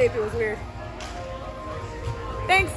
tape, it was weird. Thanks.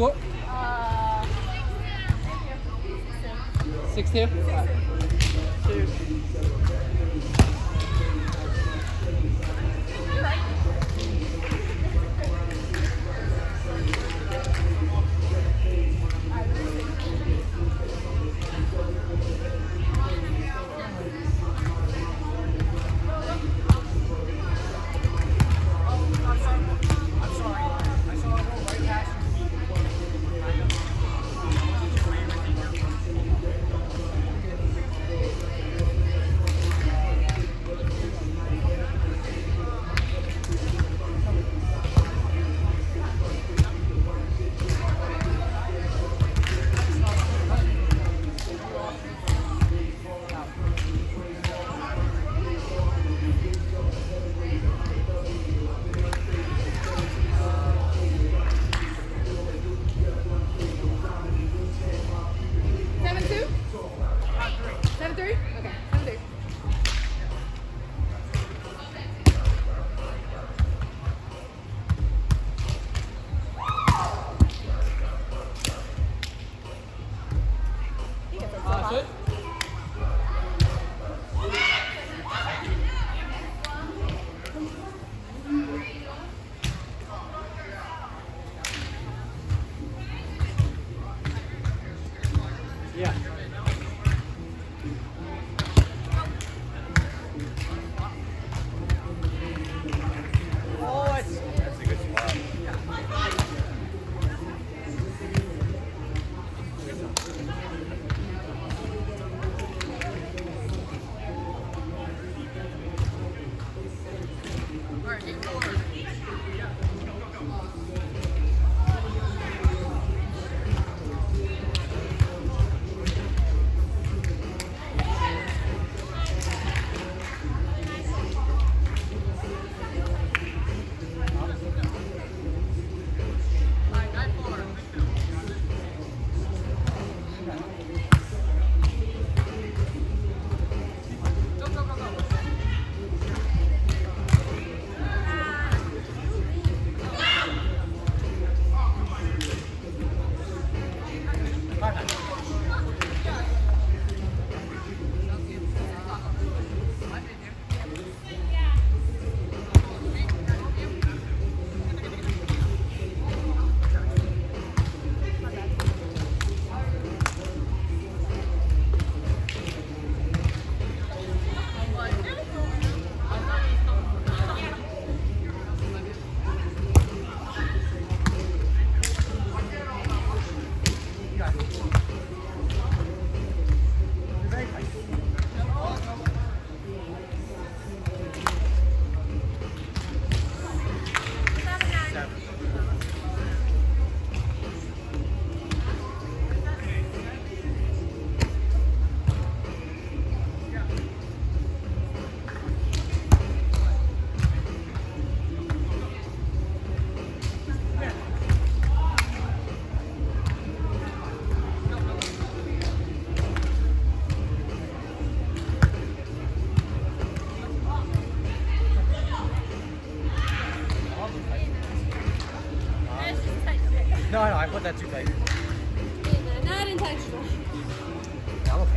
squat? 60. No, I put that too tight. Not intentional. I'm okay.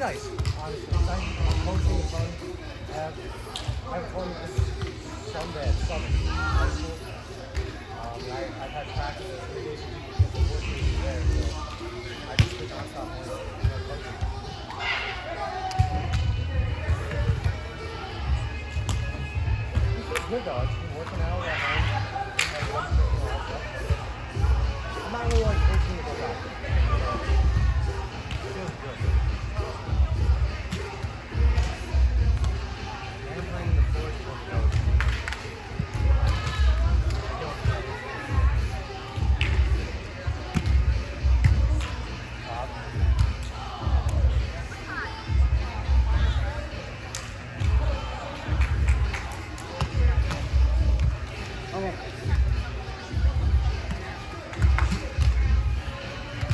nice, honestly. Thank you for hosting the fun. I've fun this Sunday at Summit High School. I've had practice 3 days a week because the work is there, so I just could not stop working. This is good though, it's been working out at home. I'm not really like working with a doctor. Feels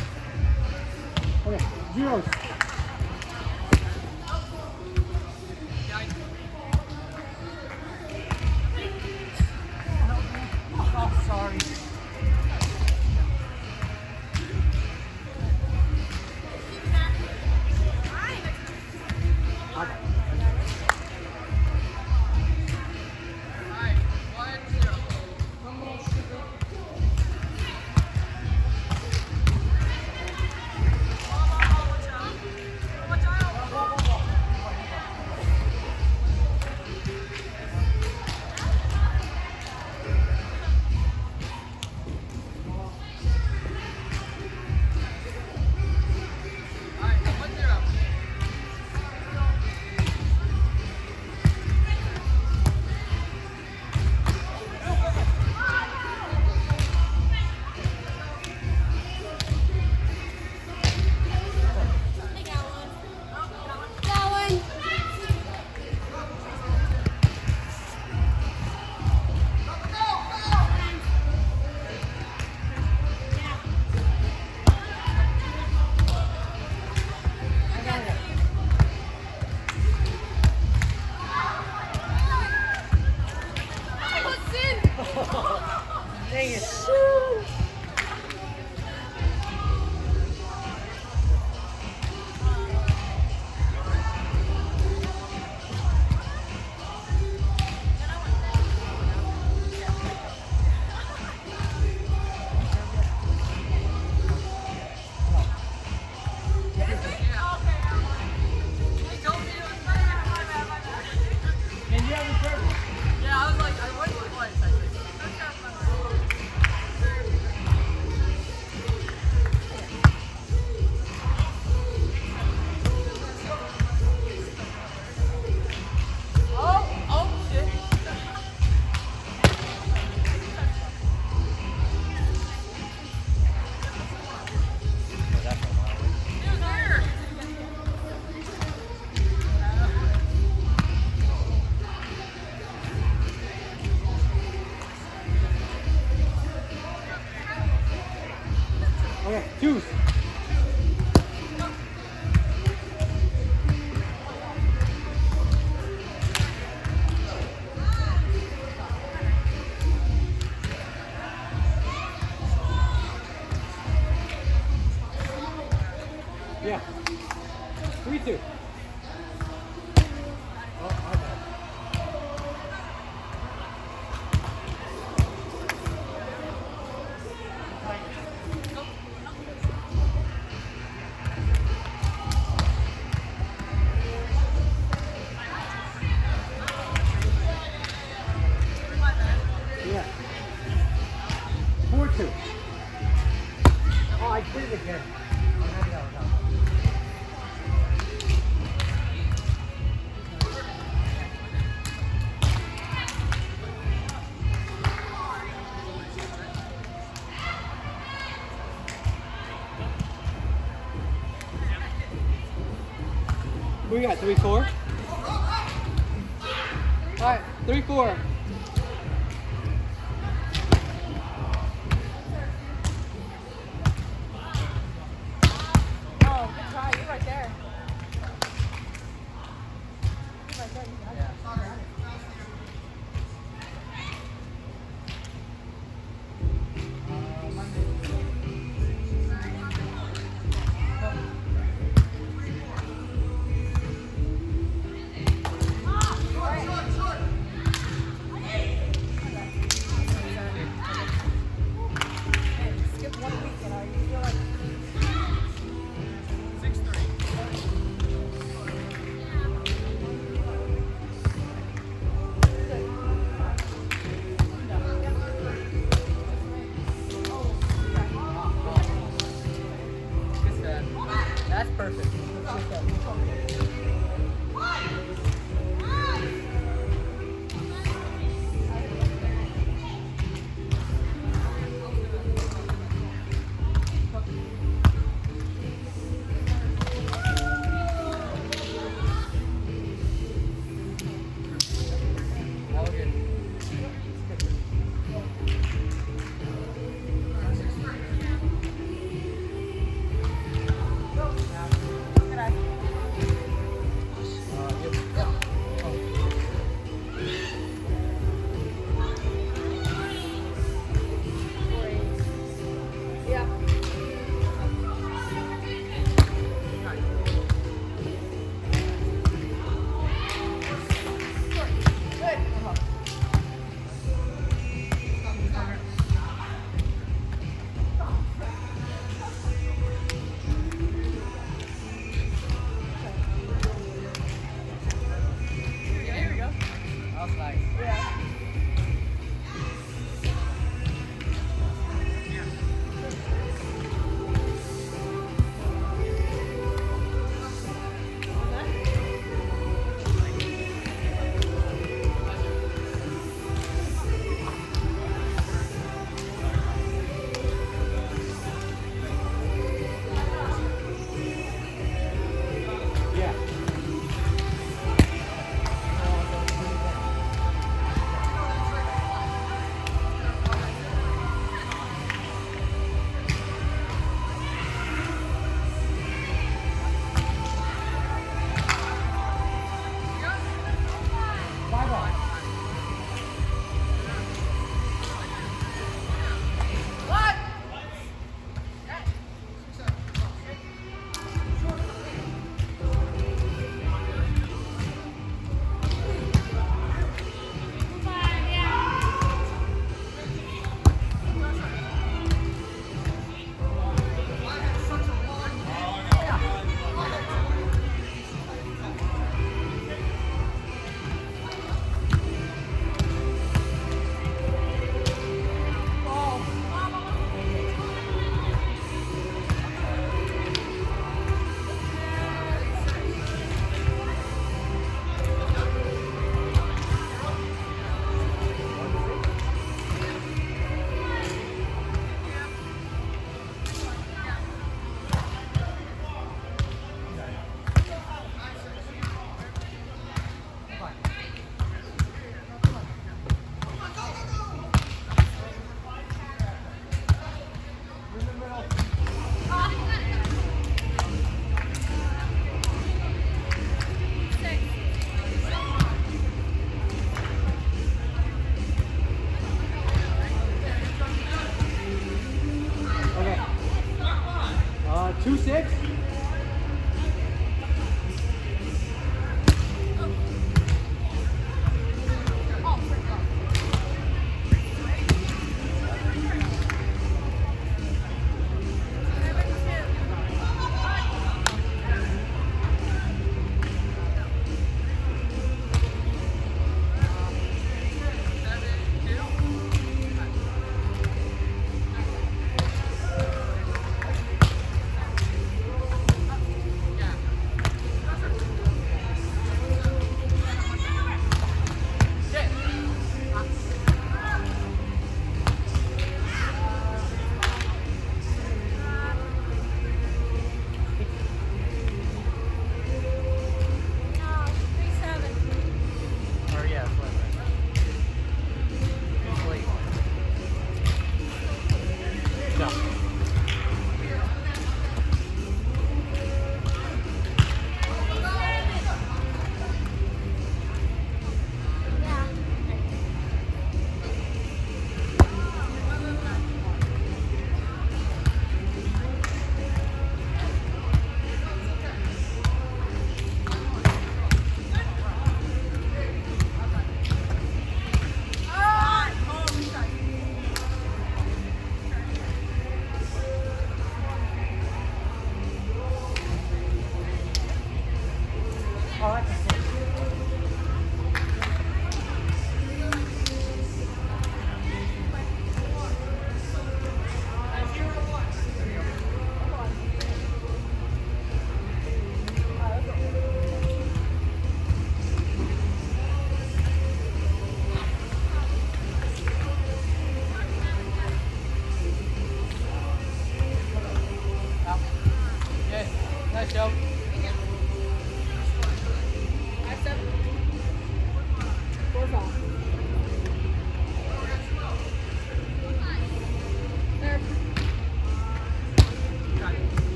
good. We got 3-4. All right, 3-4. That's perfect.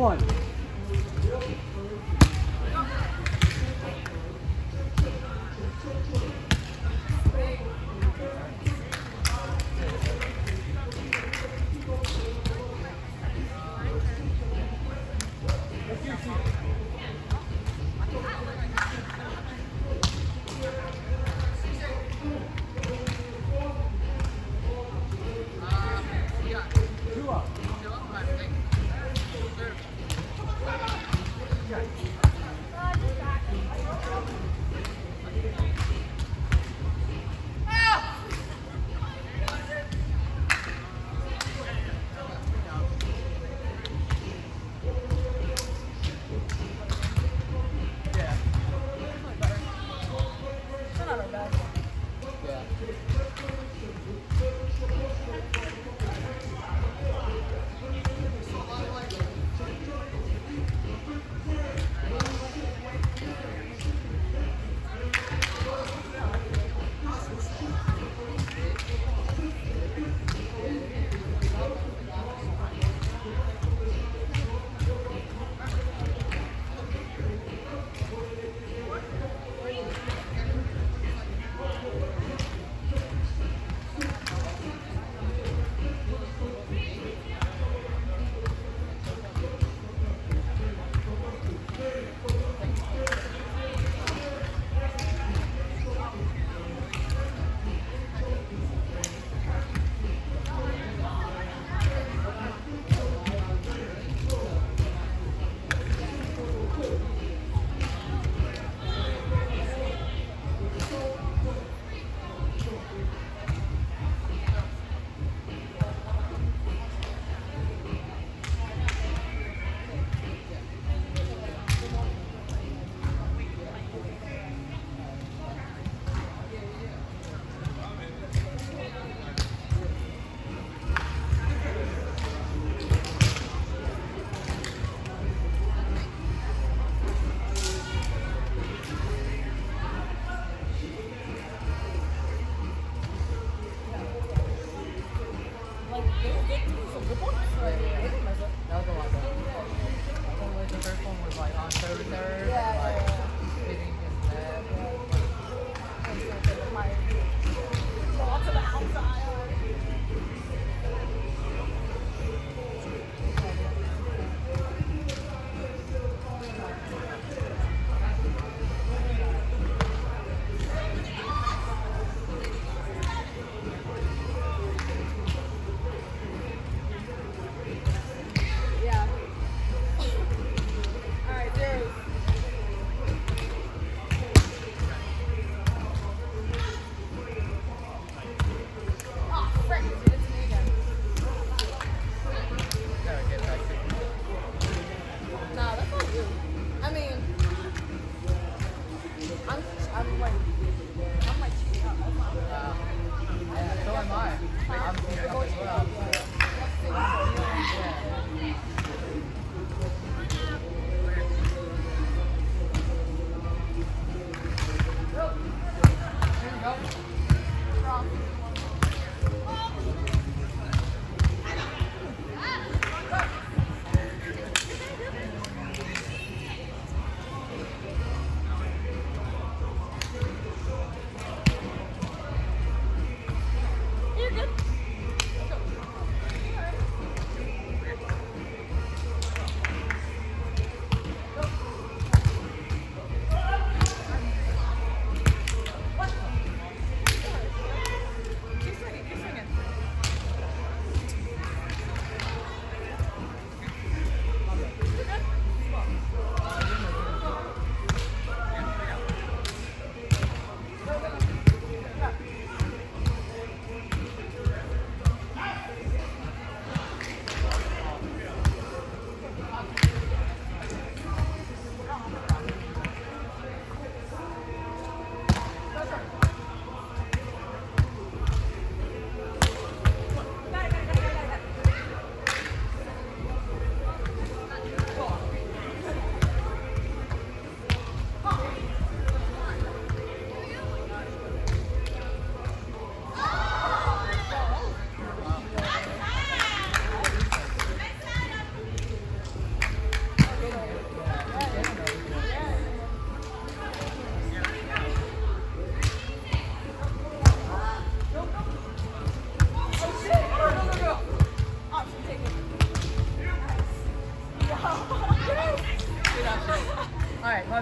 one.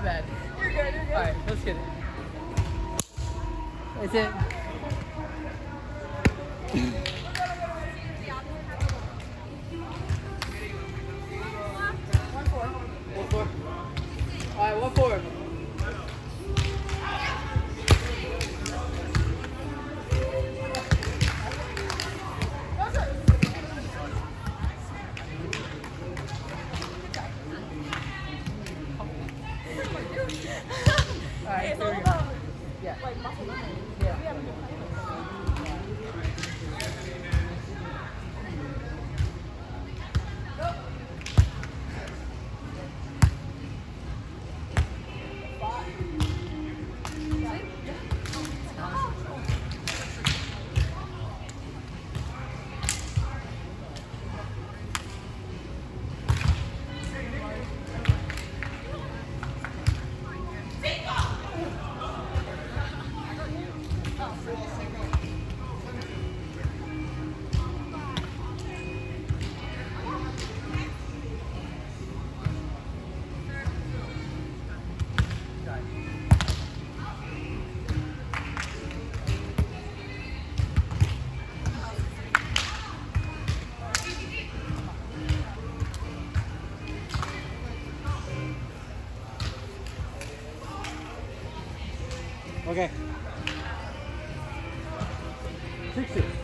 bad. You're good, you're good. Alright, let's get it. That's it. Alright, 1-4. Alright, it's all about, yeah, like muscle memory. Yeah. We have a good Okay. 6-6. Okay.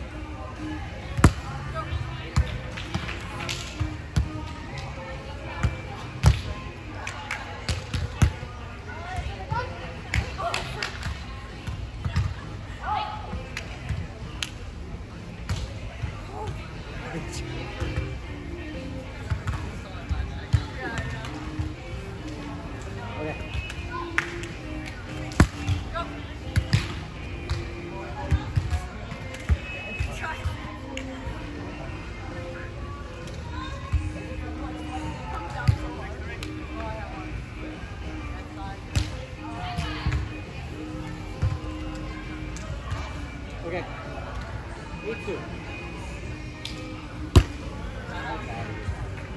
8-2.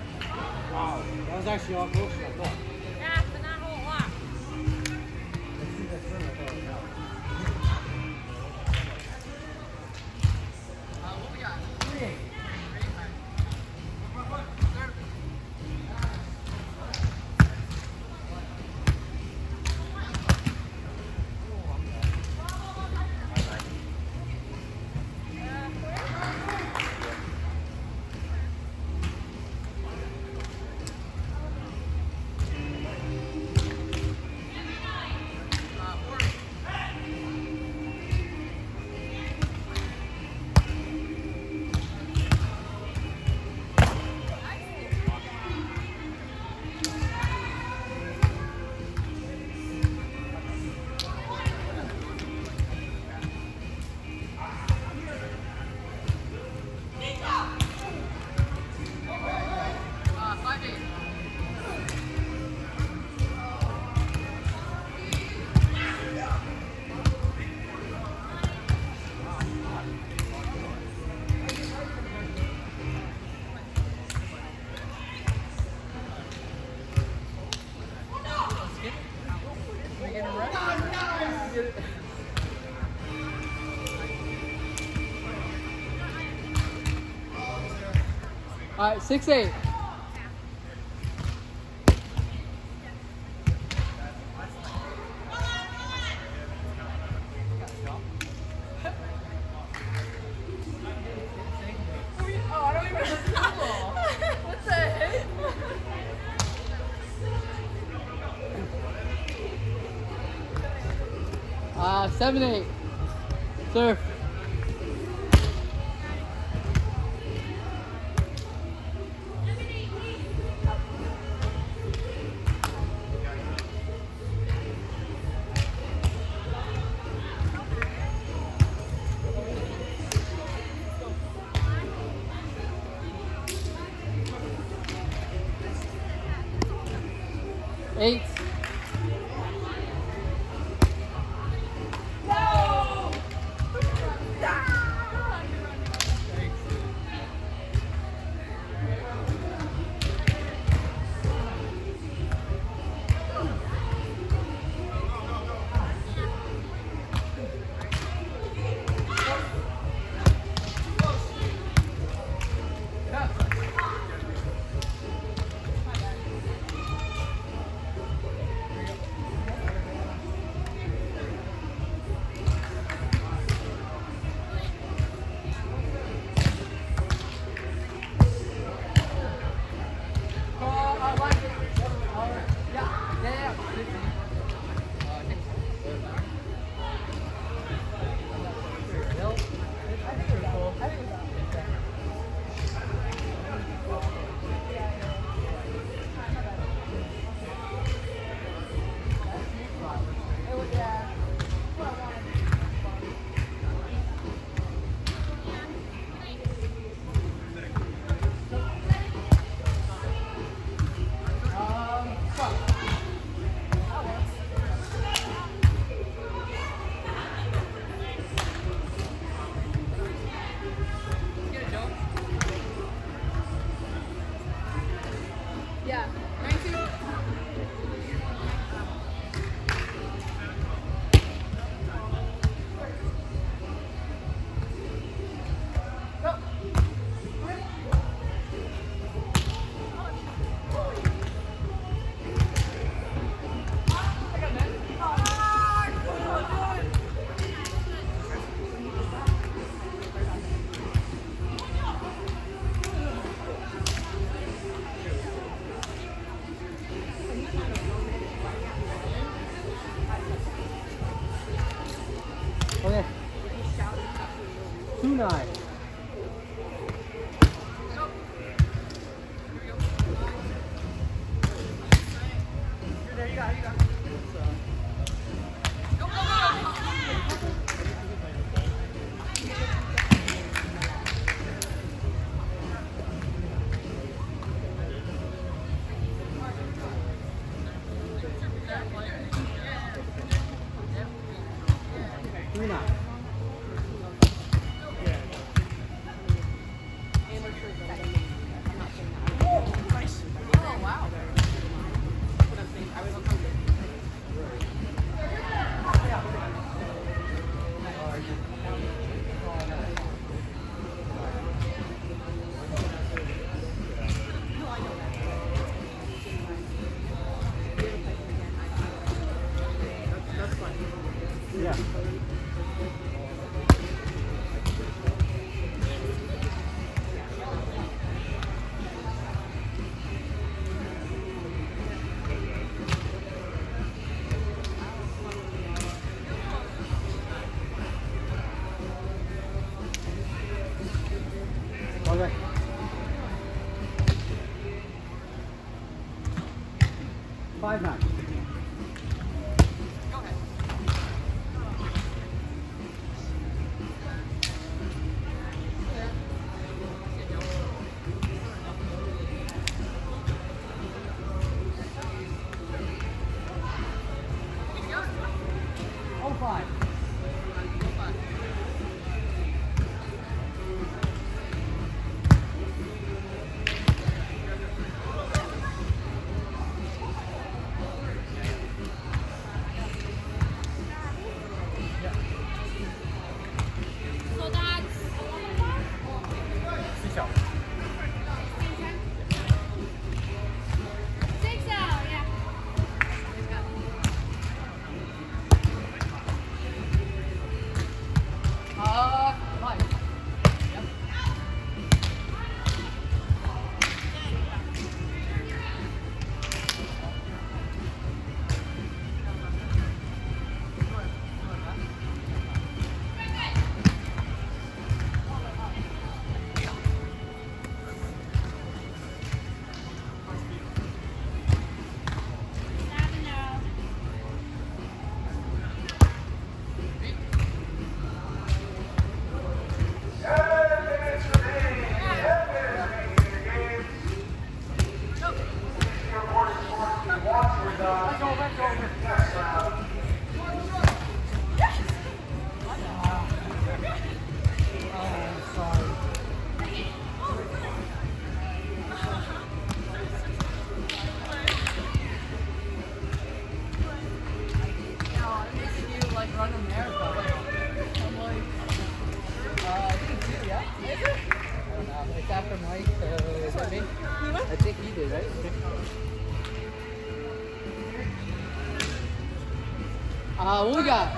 Wow, that was actually all close to my thought. Yeah, but not a whole lot. Let's see that turn I thought it was out. What we got? 3-8. All right, 6-8. Ah, 7-8. Surf. Eight. No! 9. What we got?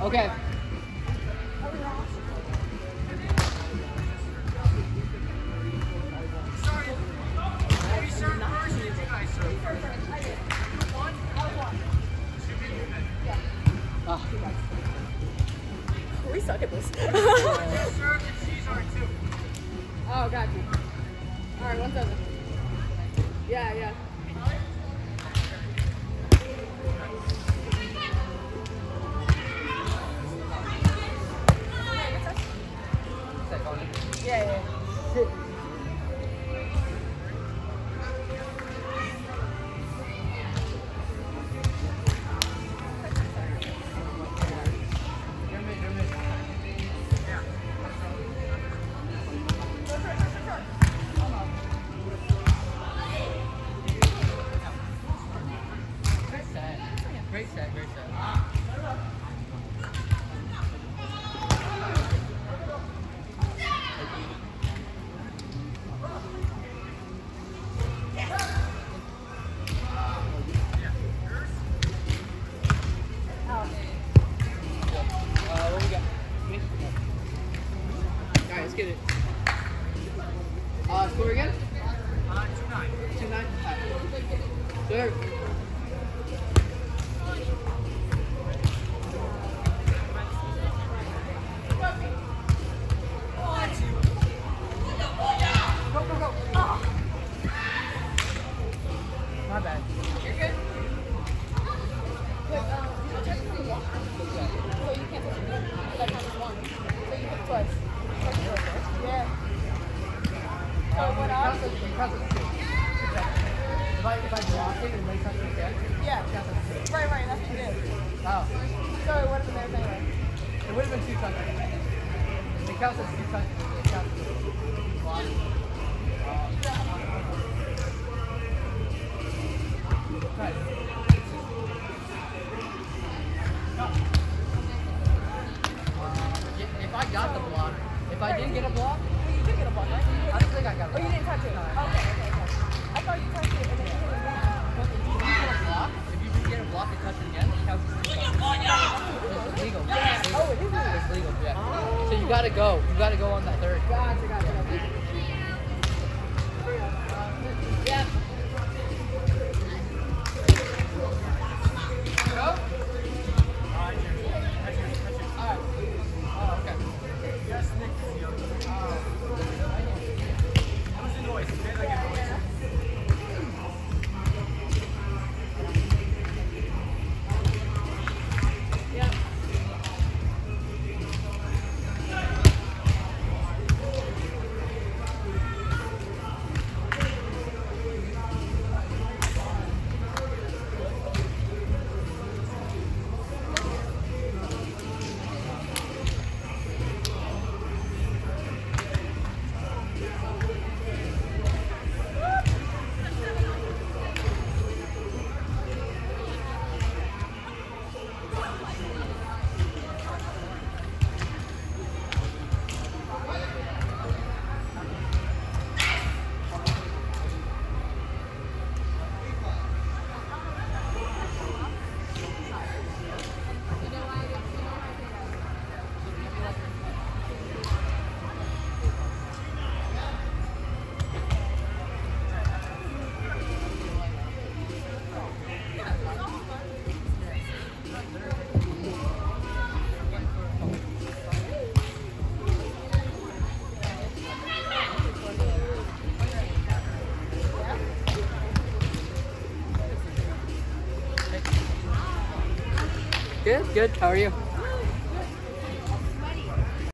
Okay. We suck at this. Oh, gotcha. All right, 1,000. Yeah, yeah. Sure. If I got the block, if I didn't get a block, you did get a block. I don't think I got a block. Oh, you didn't touch it. Okay. I thought you touched it. Block and touch it again, the couch is legal. It's legal. Yeah. Oh, it is legal. It's legal, yeah. Oh. So you gotta go. You gotta go on that third. Gotcha, gotcha. Yeah. Yeah. Go. Alright. Oh, okay. Yes, Nick. What was the noise? It made like a noise. Good, how are you?